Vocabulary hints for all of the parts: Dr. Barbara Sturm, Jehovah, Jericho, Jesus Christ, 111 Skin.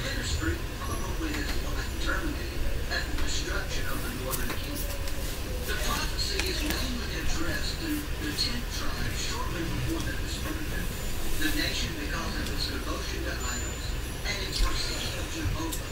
ministry probably is going to terminate at the destruction of the northern kingdom. The prophecy is mainly addressed to the 10 tribes shortly before the dispersion, the nation because of its devotion to idols and its forsaking of Jehovah.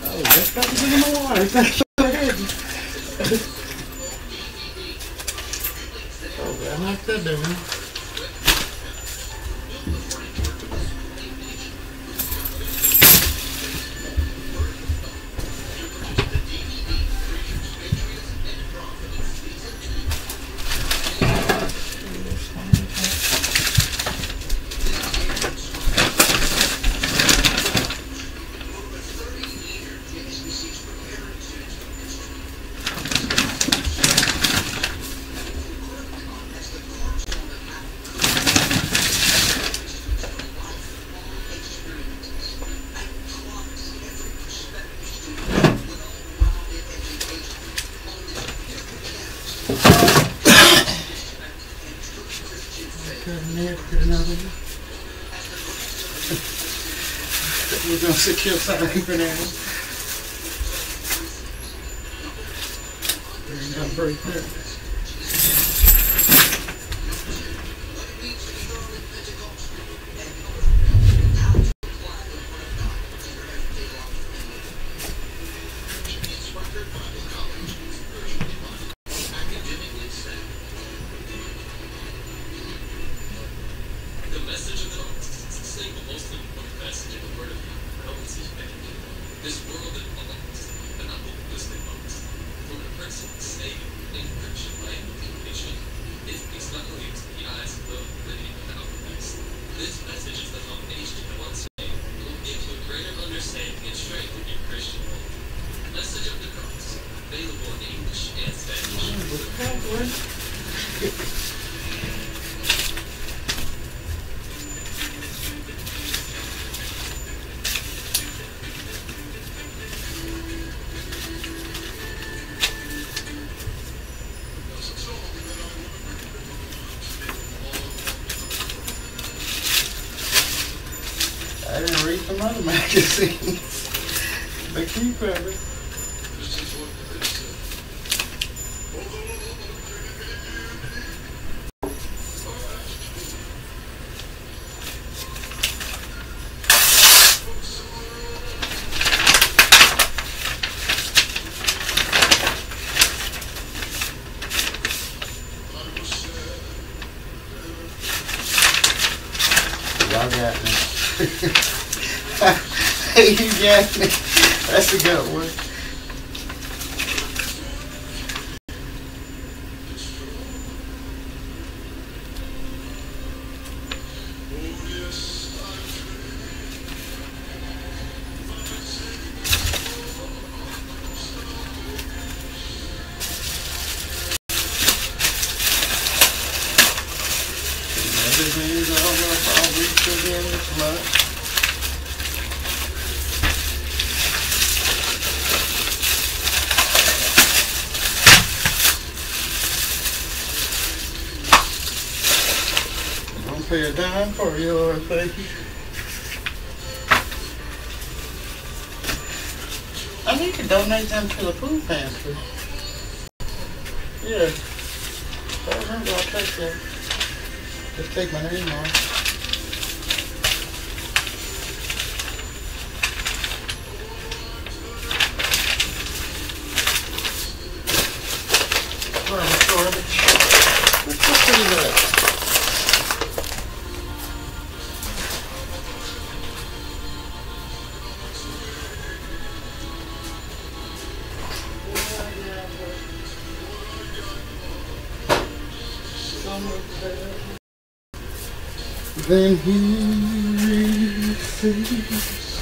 Oh, that's about to give him a water. Oh, I like that, baby. We're going to secure something for now. We're going to break that. some other magazines. But keep coming. Y'all got me. You got me. That's a good one. Everything's all over. Again this month. Don't pay a dime for your thing. I need to donate them to the food pantry. Yeah. I remember I'll take them. Just take my name off. Then he receives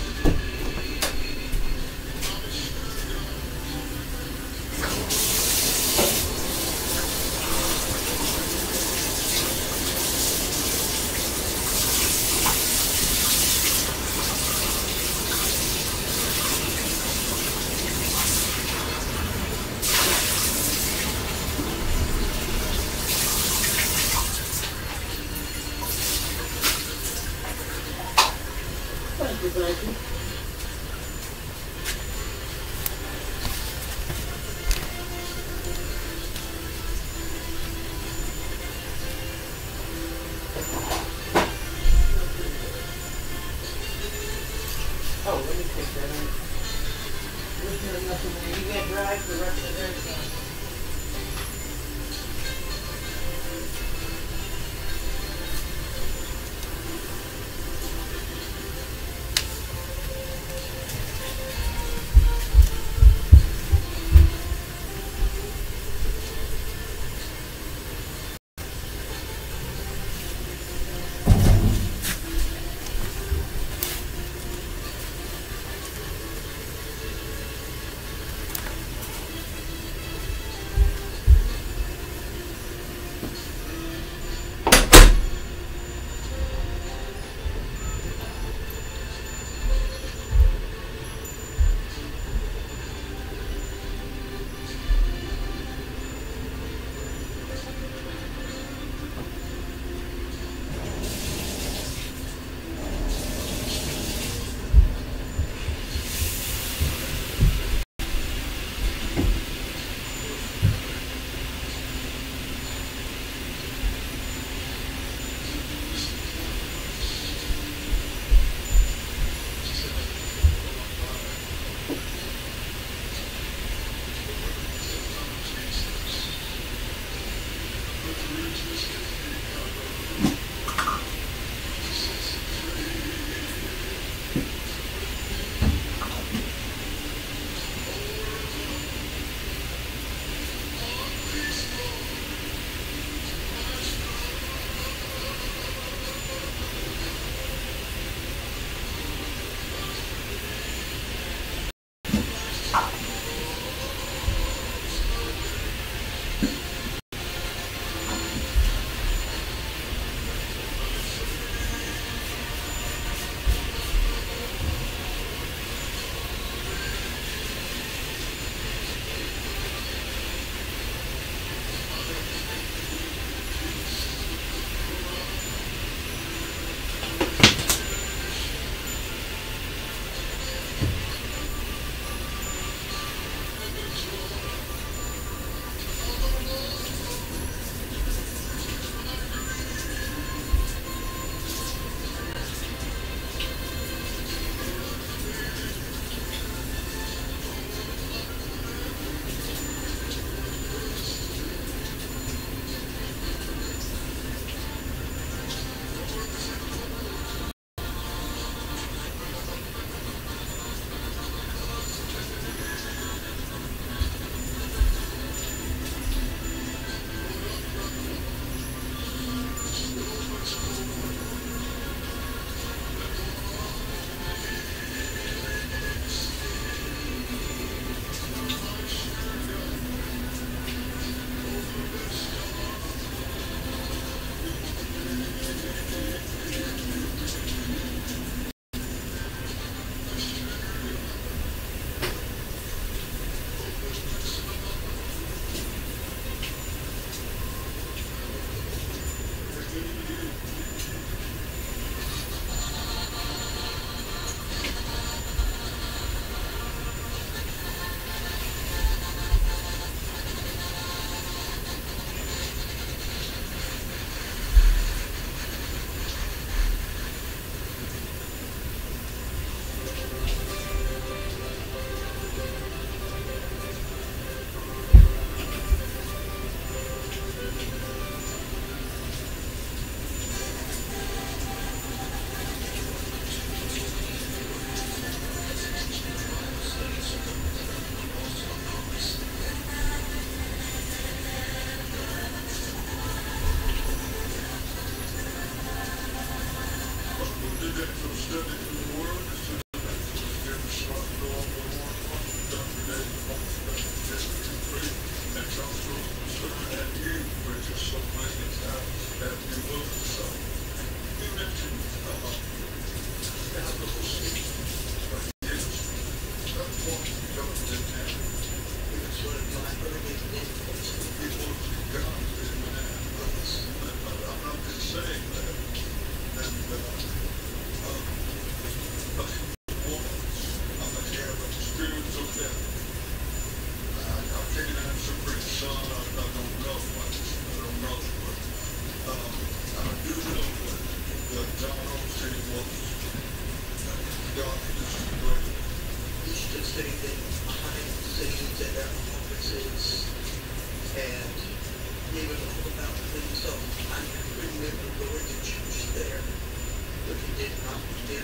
It's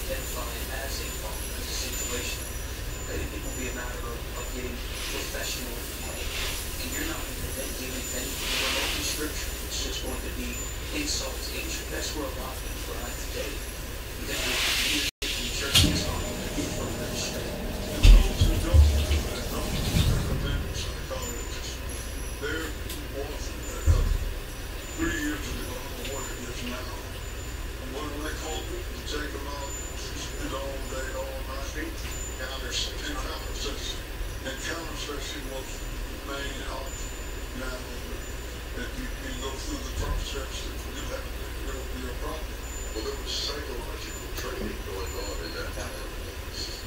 identifying as a problem, as a situation. It will be a matter of getting professional help. And you're not going to then give anything remote in Scripture. It's just going to be insults, injury. That's where a lot of people are at today. Because the church is on from that state. They're awesome. 3 years ago, I work against now. What do they call it? You take them out, suspend all day, all night. Counter-session. And counter-session was the main help now. If you go through the process, there will be a problem. Well, there was psychological training going on in that time,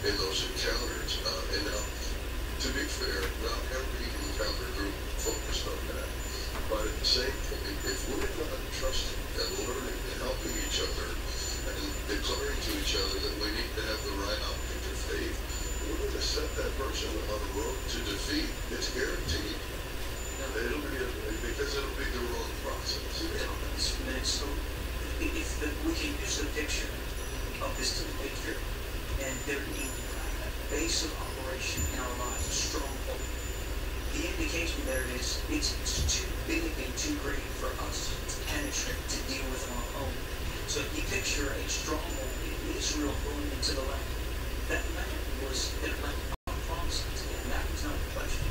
in those encounters. And now, to be fair, not every encounter group focused on that. But at the same point, if we're not trusting and learning and helping each other and declaring to each other that we need to have the right object of faith, we're going to set that person on a road to defeat. It's guaranteed. Because it'll be the wrong process. So if we can use the picture of this to the picture, and there is a base of operation in our lives, a stronghold. The indication there is it's too big and too great for us to penetrate, to deal with on our own. So if you picture a stronghold in Israel going into the land, that land was a land of promises, and that was not a question.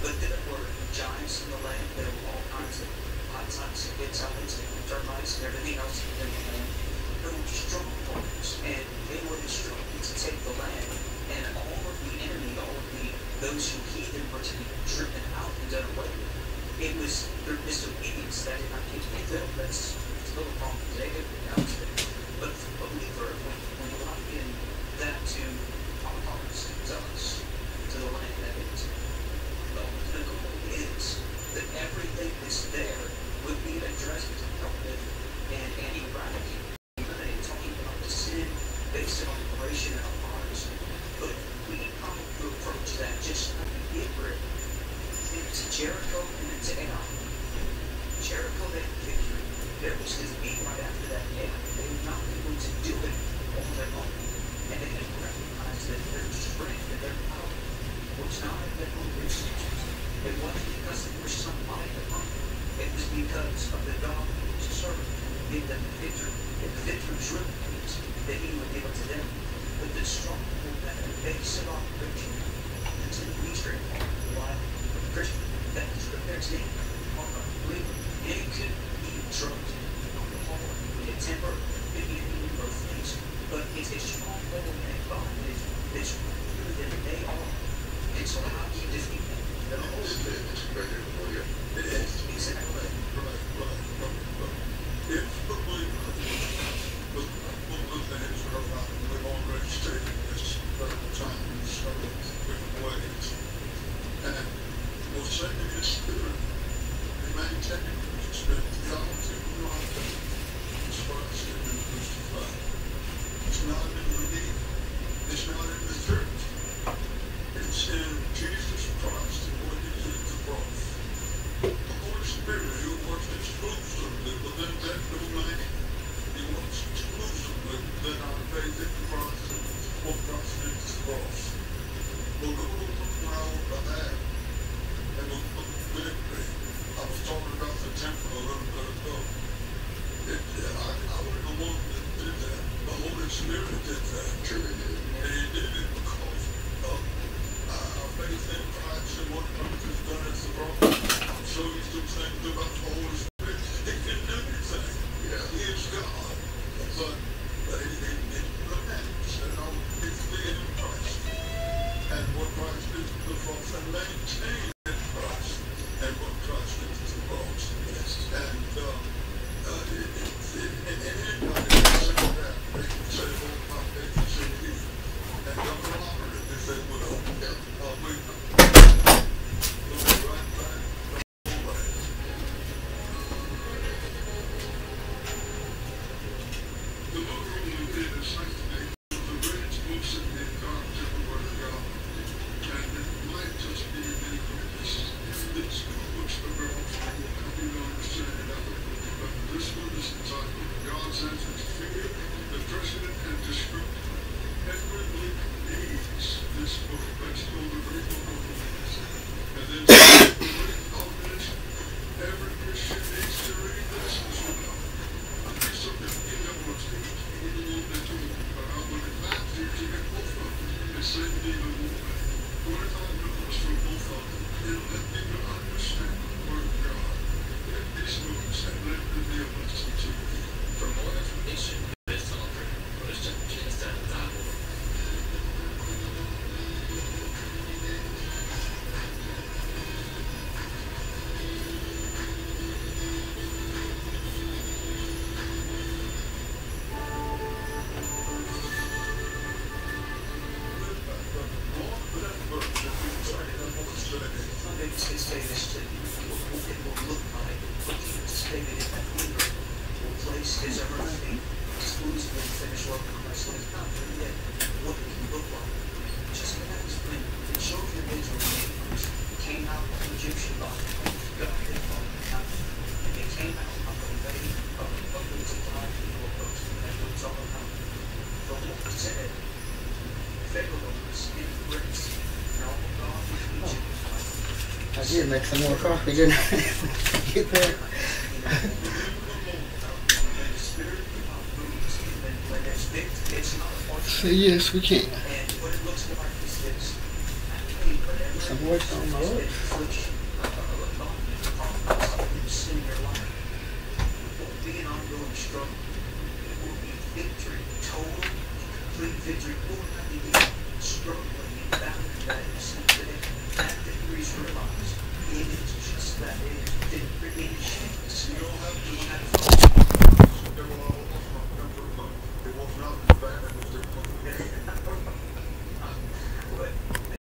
But there were giants in the land, there were all kinds of hot times and good times and termites and everything else in the land. There were strongholds, and they were instructed to take the land, and all of the enemy, all of those who heathen were to be driven out and done away with. It was their disobedience that did not keep them. That's still a problem today, every now and then. But for a believer, when you lock in that to our hearts, to us, to the land that is, the goal is that everything that's there would be addressed, dealt with, and eradicated. Even they talking about the sin based on operation in our hearts. But we come to approach that just like we did with into Jericho and into Ai. Jericho had victory. There was this beat right after that day. They were not able to do it on their own. And they had recognized that their strength and their power was not in their own resources. It wasn't because they were somebody among them. It was because of the God who was serving and gave them victory. And the victory was really means that he would give it to them. But the stronghold that the base of operation into the ministry of the life of the Christian, that is prepared to be a believer. It could be drugs, alcohol, it could be a temper, it could be any number of things. But it's a stronghold and bondage that's greater than they are. And so how do you defeat that? The whole thing is greater for you. It is. Exactly. Right. It's the way we've already stated this several times, several different ways. And we'll say to his spirit, we maintain his spirit, the reality of God, as far as it is crucified. It's not in the need, it's not in the church. It's in Jesus Christ and what he did at the cross. The Holy Spirit, who works exclusively within that domain, he works exclusively within our faith in Christ and what Christ did at the cross. We'll go to the power of that and we'll look at victory. I was talking about the temple a little bit ago. I was the one that did that. The Holy Spirit did that. Sure he did. And he did it because of our faith in Christ and what Christ has done at the cross. I'm so used to things about the Holy Spirit. He can do anything. Yeah. He is God. But it remains, you know, it's being Christ. And what Christ did to the cross and maintain in Christ. And what Christ did to the cross. Yes. And anybody can say that. They can say, oh, my faith is in you. And don't honor it if they will. Yeah. We'll be right back. David in that window will place his ever feet, excludes him and finish work in Christ. He's confident that what it can look like. Just as the children of Israel came out of the Egyptian bondage, God did fall down, and they came out of the way of the buckets of the life people approached them, and it was all about the Lord said, February's in grace, and all the God with Egypt. I did make some more coffee, didn't I? Get that. Say yes, we can. Some work on my lips. It is just that it didn't really change.